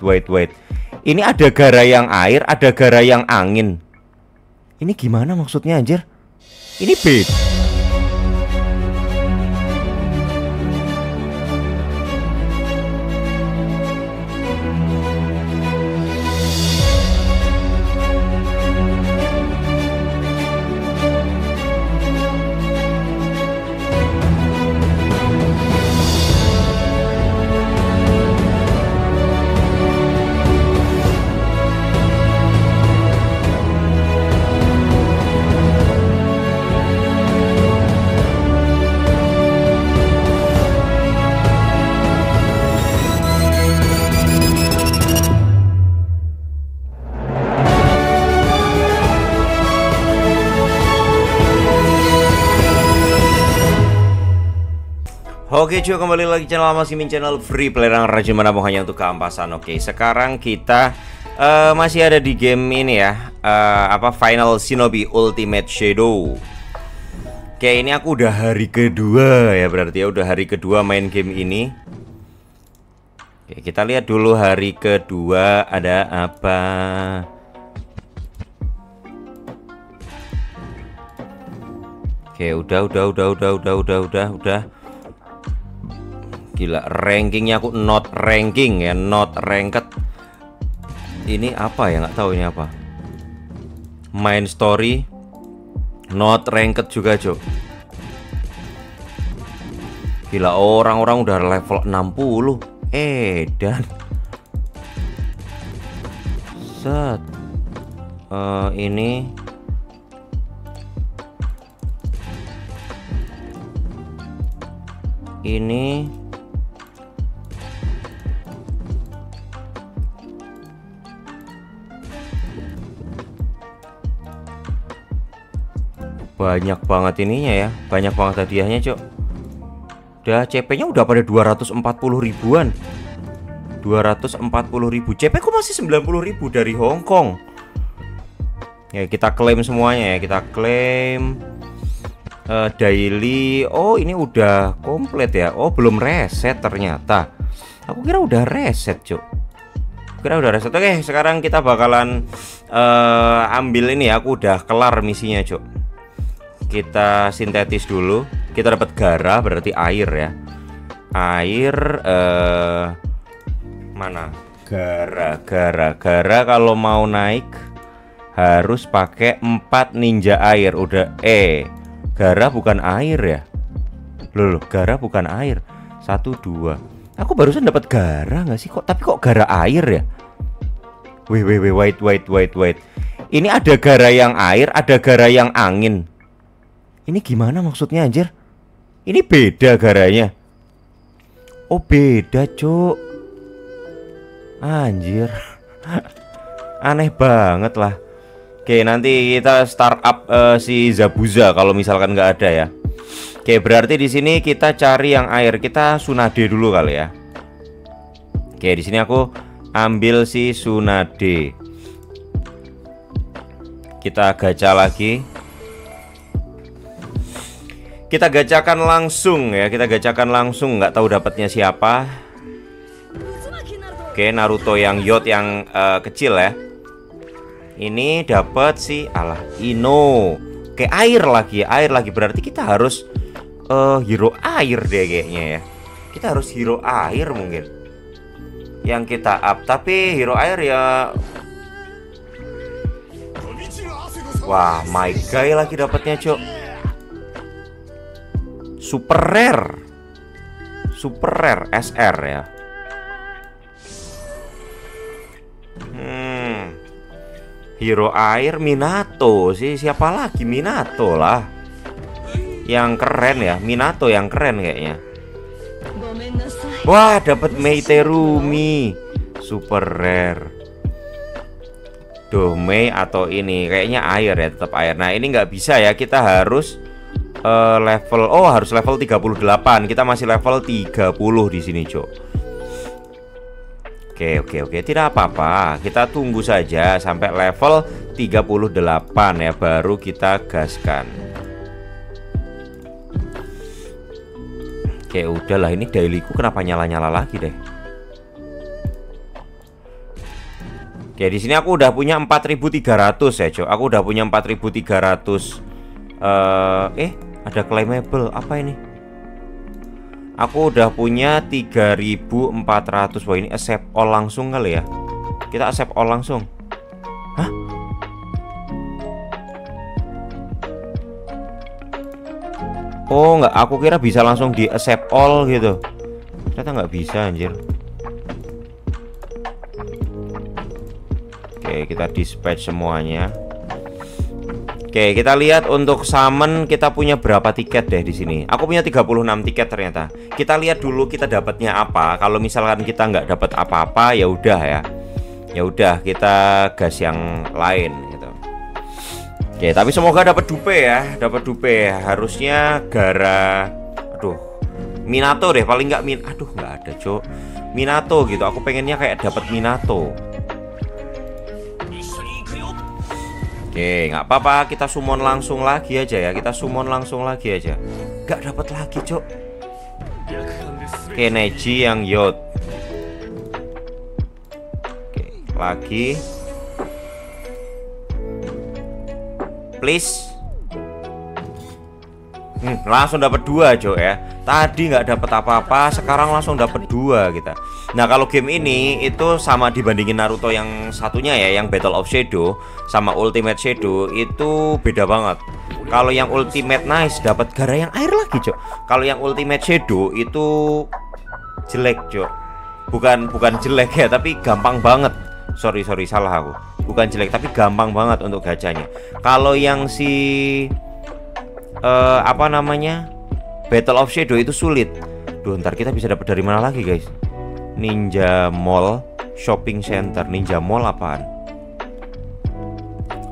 Wait. Ini ada gara yang air, ada gara yang angin. Ini gimana maksudnya anjir? Ini bed. Oke cuy, kembali lagi channel Mas Gaming, channel free player yang rajin menabung hanya untuk keampasan. Oke, sekarang kita masih ada di game ini ya, Final Shinobi Ultimate Shadow. Oke, ini aku udah hari kedua ya, berarti ya udah hari kedua main game ini. Oke, kita lihat dulu hari kedua ada apa. Oke, udah. Gila, rankingnya aku not ranking ya, not ranked. Ini apa ya, nggak tahu ini apa. Main story not ranked juga, Jo. Gila, orang-orang udah level 60. Dan set ini banyak banget ininya ya, banyak banget hadiahnya cok. Udah CP nya udah pada 240 ribuan, 240 ribu. CP ku masih 90 ribu dari Hongkong ya. Kita klaim semuanya ya, kita klaim daily. Oh ini udah komplit ya. Oh belum reset ternyata, aku kira udah reset cok. Oke, sekarang kita bakalan ambil ini ya. Aku udah kelar misinya cok. Kita sintetis dulu. Kita dapat gara berarti air ya. Air mana? Gara kalau mau naik harus pakai 4 ninja air. Udah gara bukan air ya. Loh, gara bukan air. 1 2. Aku barusan dapat gara nggak sih kok? Tapi kok gara air ya? Wait. Ini ada gara yang air, ada gara yang angin. Ini gimana maksudnya anjir? Ini beda garanya. Oh beda cuk. Anjir. Aneh banget lah. Oke nanti kita start up si Zabuza kalau misalkan nggak ada ya. Oke berarti di sini kita cari yang air. Kita Tsunade dulu kali ya. Oke di sini aku ambil si Tsunade. Kita gacha lagi. Kita gacakan langsung ya, nggak tahu dapatnya siapa. Oke, Naruto yang Yod yang kecil ya. Ini dapat si Ino. Oke, air lagi berarti kita harus hero air deh kayaknya ya. Kita harus hero air mungkin yang kita up, tapi hero air ya. Wah, my guy lagi dapatnya cok. Super rare SR ya. Hero air Minato sih, siapa lagi? Minato lah. Yang keren ya, Minato yang keren kayaknya. Wah, dapat Mei Terumi. Super rare. Duh, Mei atau ini kayaknya air ya, tetap air. Nah, ini nggak bisa ya, kita harus level, harus level 38. Kita masih level 30 di sini, Cok. Oke, tidak apa-apa. Kita tunggu saja sampai level 38 ya, baru kita gaskan. Oke, udahlah ini dailyku kenapa nyala-nyala lagi deh. Oke, di sini aku udah punya 4.300 ya, Cok. Aku udah punya 4.300. Ada claimable apa ini? Aku udah punya 3.400. Wah, ini accept all langsung kali ya. Kita accept all langsung. Hah? Oh, enggak, aku kira bisa langsung di accept all gitu. Ternyata nggak bisa, anjir. Oke, kita dispatch semuanya. Oke, kita lihat untuk summon kita punya berapa tiket deh di sini. Aku punya 36 tiket ternyata. Kita lihat dulu kita dapatnya apa. Kalau misalkan kita nggak dapat apa-apa, ya udah ya. Ya udah, kita gas yang lain gitu. Oke, tapi semoga dapat dupe ya, dapat dupe. Harusnya gara, aduh, Minato deh paling nggak aduh nggak ada, Cok. Minato gitu. Aku pengennya kayak dapat Minato. Oke, nggak apa-apa, kita summon langsung lagi aja ya. Kita summon langsung lagi aja. Gak dapat lagi, Cok. Oke, Neji yang Yod. Oke, lagi. Please. Langsung dapat 2, Cok ya. Tadi nggak dapat apa-apa, sekarang langsung dapat 2 kita. Nah, kalau game ini itu sama dibandingin Naruto yang satunya ya, yang Battle of Shadow sama Ultimate Shadow itu beda banget. Kalau yang Ultimate nice dapat gara yang air lagi, Cok. Kalau yang Ultimate Shadow itu jelek, Cok. Bukan jelek ya, tapi gampang banget. Sorry salah aku. Bukan jelek tapi gampang banget untuk gacanya. Kalau yang si apa namanya? Battle of Shadow itu sulit. Duh, ntar kita bisa dapat dari mana lagi, guys? Ninja Mall Shopping Center. Ninja Mall apaan?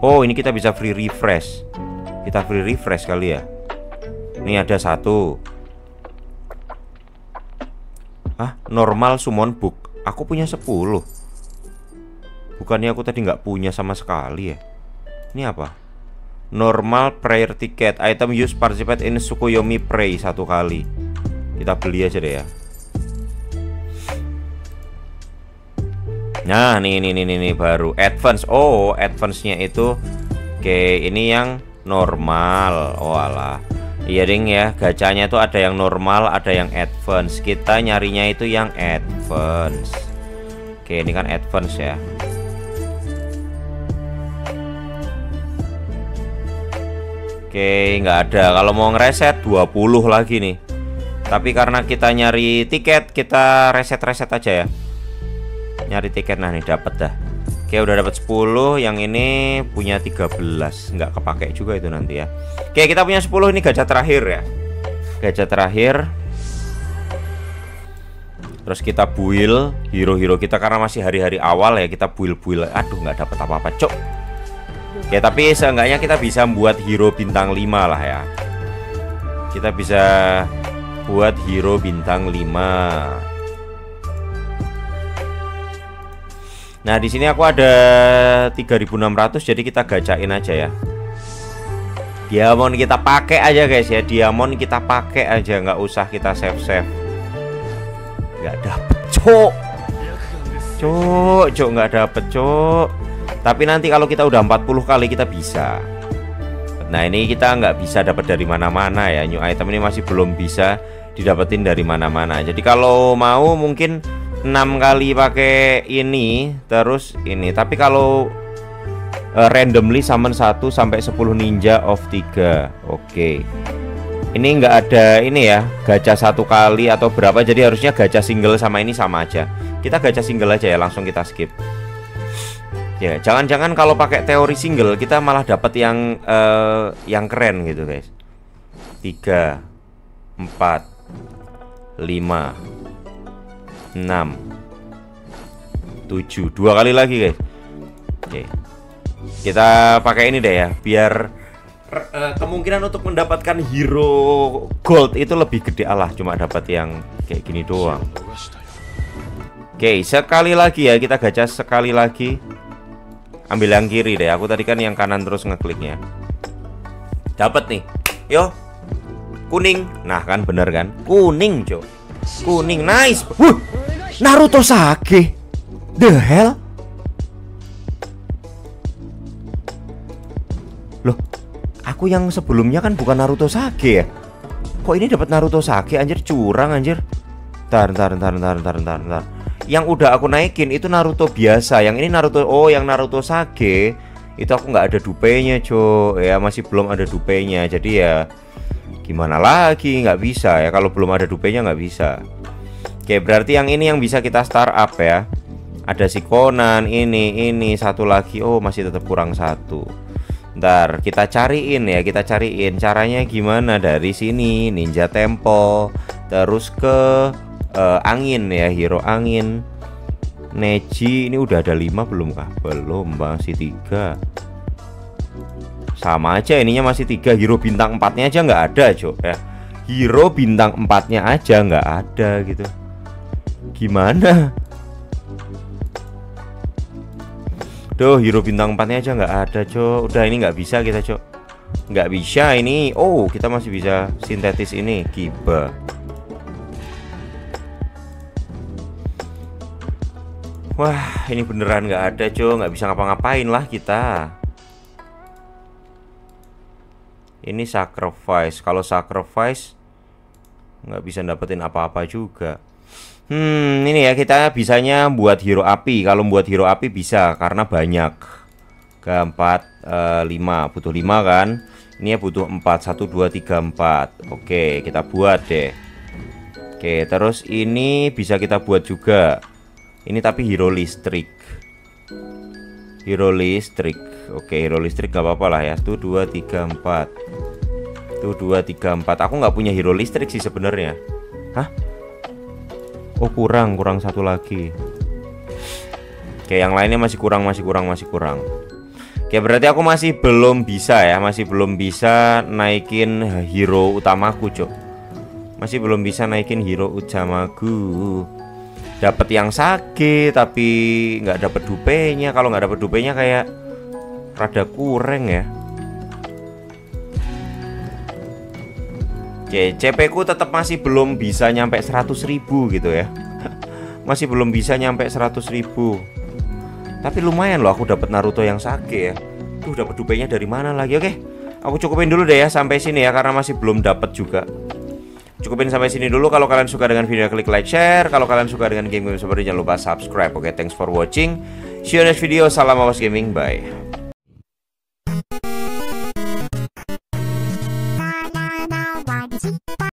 Oh, ini kita bisa free refresh. Kita free refresh kali ya. Ini ada satu. Ah, normal summon book. Aku punya 10. Bukannya aku tadi nggak punya sama sekali ya. Ini apa? Normal prayer ticket. Item use participate in Sukuyomi pray 1 kali. Kita beli aja deh ya. Nah, nih baru advance. Oh, advance-nya itu oke, ini yang normal. Walah. Iya ding ya, gacanya itu ada yang normal, ada yang advance. Kita nyarinya itu yang advance. Oke, ini kan advance ya. Oke, nggak ada. Kalau mau ngereset 20 lagi nih. Tapi karena kita nyari tiket, kita reset aja ya. Nyari tiket, nah nih dapat dah. Oke, udah dapat 10, yang ini punya 13, nggak kepake juga itu nanti ya. Oke, kita punya 10, ini gajah terakhir ya. Gajah terakhir. Terus kita build hero-hero kita karena masih hari-hari awal ya, kita build. Aduh, nggak dapat apa-apa, Cok. Oke, tapi seenggaknya kita bisa buat hero bintang 5 lah ya. Kita bisa buat hero bintang 5. Nah, di sini aku ada 3.600, jadi kita gacain aja ya. Diamond kita pakai aja, guys ya. Diamond kita pakai aja, nggak usah kita save. Nggak dapet, Cok. Cok, nggak dapet, Cok. Tapi nanti kalau kita udah 40 kali kita bisa. Nah, ini kita nggak bisa dapat dari mana-mana ya. New item ini masih belum bisa didapetin dari mana-mana. Jadi kalau mau mungkin 6 kali pakai ini terus ini. Tapi kalau randomly summon 1 sampai 10 ninja of 3. Oke. Ini nggak ada ini ya, gacha 1 kali atau berapa. Jadi harusnya gacha single sama ini sama aja. Kita gacha single aja ya, langsung kita skip. Ya, jangan-jangan kalau pakai teori single kita malah dapat yang keren gitu, guys. 3 4 5 6 7. 2 kali lagi, guys. Oke. Kita pakai ini deh ya, biar kemungkinan untuk mendapatkan hero gold itu lebih gede. Allah, cuma dapat yang kayak gini doang. Oke, sekali lagi ya, kita gacha sekali lagi. Ambil yang kiri deh. Aku tadi kan yang kanan terus ngekliknya. Dapat nih. Yo. Kuning. Nah, kan bener kan? Kuning, Cok. Kuning nice. Naruto Sage. The hell? aku yang sebelumnya kan bukan Naruto Sage ya. Kok ini dapat Naruto Sage anjir, curang anjir. Ntar. Yang udah aku naikin itu Naruto biasa, yang ini Naruto, oh yang Naruto Sage itu aku nggak ada dupenya cok ya, masih belum ada dupenya. Jadi ya gimana lagi, nggak bisa ya kalau belum ada dupenya, nggak bisa. Oke, berarti yang ini yang bisa kita startup ya. Ada si Conan ini satu lagi. Oh, masih tetap kurang satu. Ntar kita cariin ya, kita cariin caranya gimana dari sini, Ninja Temple, terus ke angin ya, hero angin. Neji ini udah ada 5 belum kah? Belum, masih 3. Sama aja ininya, masih 3. Hero bintang 4-nya aja nggak ada, Cok ya. Hero bintang 4-nya aja nggak ada gitu. Gimana? Duh, hero bintang 4-nya aja nggak ada, Cok. Udah, ini nggak bisa kita, Cok. Nggak bisa ini. Oh, kita masih bisa sintetis ini, Kiba. Wah, ini beneran nggak ada, Cok. Nggak bisa ngapa-ngapain lah kita. Ini sacrifice. Kalau sacrifice nggak bisa dapetin apa-apa juga. Ini ya kita bisanya buat hero api. Kalau buat hero api bisa karena banyak. Keempat, 5, butuh 5 kan? Ini ya butuh 4, 1, 2, 3, 4. Oke, kita buat deh. Oke, terus ini bisa kita buat juga. Ini tapi hero listrik. Hero listrik. Oke, hero listrik gak apa-apa lah ya. 1, 2, 3, 4. 1, 2, 3, 4. Aku nggak punya hero listrik sih sebenarnya. Hah? Oh kurang satu lagi. Oke, yang lainnya masih kurang. Oke, berarti aku masih belum bisa ya, masih belum bisa naikin hero utamaku, Cok. Masih belum bisa naikin hero utamaku. Dapat yang Sage tapi nggak dapat dupenya. Kalau nggak dapat dupenya kayak rada kurang ya. Oke, CP ku tetap masih belum bisa nyampe 100.000 gitu ya. Masih belum bisa nyampe 100.000. Tapi lumayan loh aku dapat Naruto yang Sage ya. Tuh, dapat dupenya dari mana lagi? Oke, aku cukupin dulu deh ya sampai sini ya karena masih belum dapat juga. Cukupin sampai sini dulu. Kalau kalian suka dengan video, klik like, share. Kalau kalian suka dengan game-game seperti ini, jangan lupa subscribe. Oke, thanks for watching. See you next video. Salam Awas Gaming. Bye.